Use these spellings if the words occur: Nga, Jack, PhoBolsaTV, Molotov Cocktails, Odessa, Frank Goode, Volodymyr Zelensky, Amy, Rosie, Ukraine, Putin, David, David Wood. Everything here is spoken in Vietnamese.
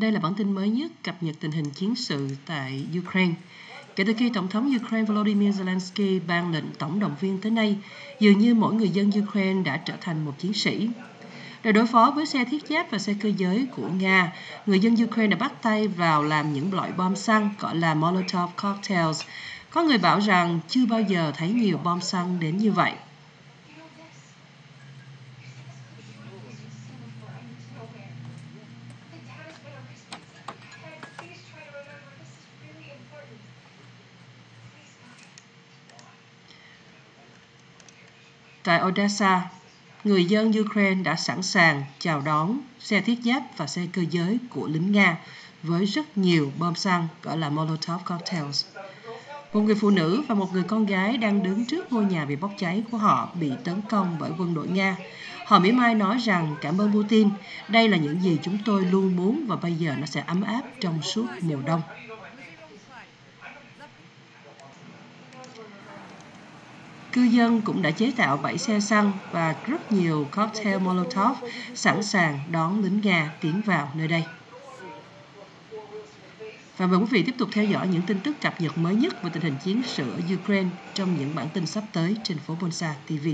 Đây là bản tin mới nhất cập nhật tình hình chiến sự tại Ukraine. Kể từ khi Tổng thống Ukraine Volodymyr Zelensky ban lệnh tổng động viên tới nay, dường như mỗi người dân Ukraine đã trở thành một chiến sĩ. Để đối phó với xe thiết giáp và xe cơ giới của Nga, người dân Ukraine đã bắt tay vào làm những loại bom xăng gọi là Molotov Cocktails. Có người bảo rằng chưa bao giờ thấy nhiều bom xăng đến như vậy. Tại Odessa, người dân Ukraine đã sẵn sàng chào đón xe thiết giáp và xe cơ giới của lính Nga với rất nhiều bom xăng gọi là Molotov Cocktails. Một người phụ nữ và một người con gái đang đứng trước ngôi nhà bị bốc cháy của họ bị tấn công bởi quân đội Nga. Họ mỉa mai nói rằng cảm ơn Putin, đây là những gì chúng tôi luôn muốn và bây giờ nó sẽ ấm áp trong suốt mùa đông. Cư dân cũng đã chế tạo 7 xe xăng và rất nhiều cocktail Molotov sẵn sàng đón lính Nga tiến vào nơi đây. Và mời quý vị tiếp tục theo dõi những tin tức cập nhật mới nhất về tình hình chiến sự ở Ukraine trong những bản tin sắp tới trên Phố Bonsa TV.